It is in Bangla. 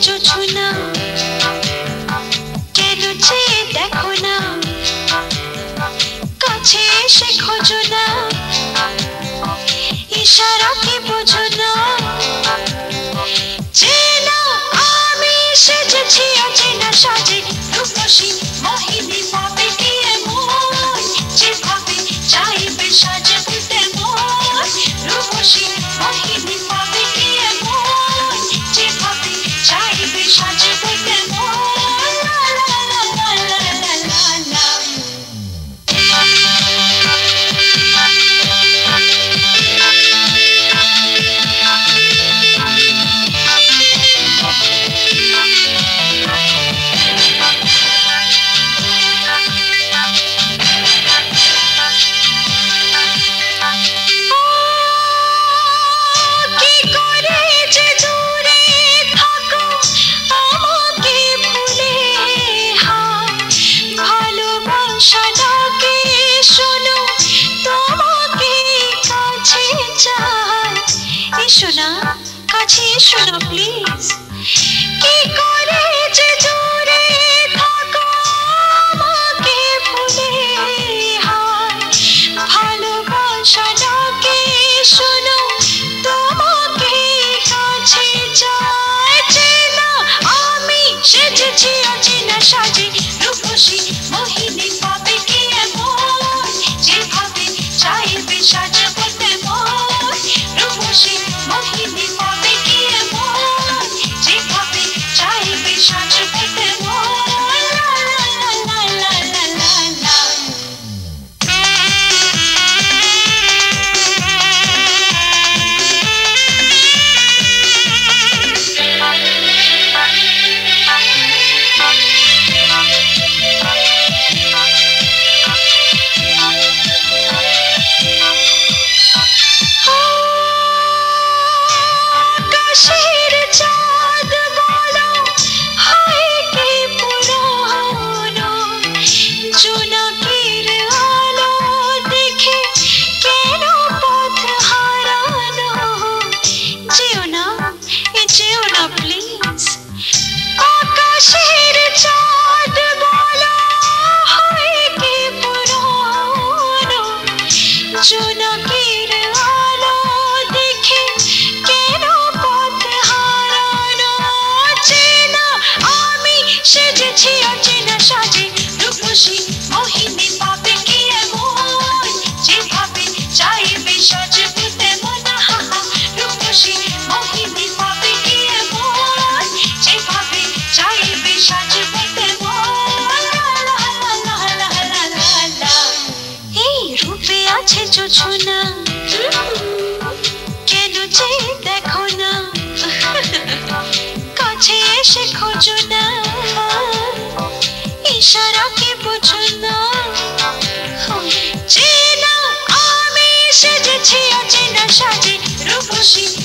जो छुना देखो ना खोजो ना इशारा के बोझो ना শোনা কাছে শোনা প্লিজ কি করে যে জোরে থাকো আমাকে ভুলে হায় ভালোবাসা ডাকে শোনো তোমাকে কাছে চাই চেনা আমি সেজেছি অচেনা সাজে রূপসী মোহিনী পাবে কি এমন যেভাবে চাইবে সাজে देखो ना काছে এসে খোঁজো না इशारा के বুঝো না চেনা আমি সেজেছি অচেনা সাজে রূপসী।